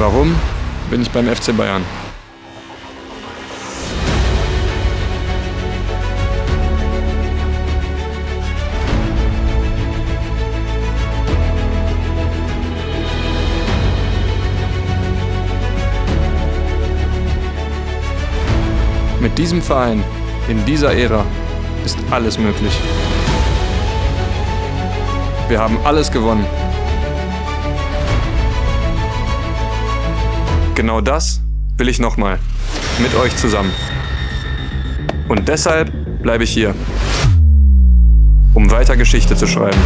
Warum bin ich beim FC Bayern? Mit diesem Verein, in dieser Ära, ist alles möglich. Wir haben alles gewonnen. Genau das will ich nochmal. Mit euch zusammen. Und deshalb bleibe ich hier, um weiter Geschichte zu schreiben.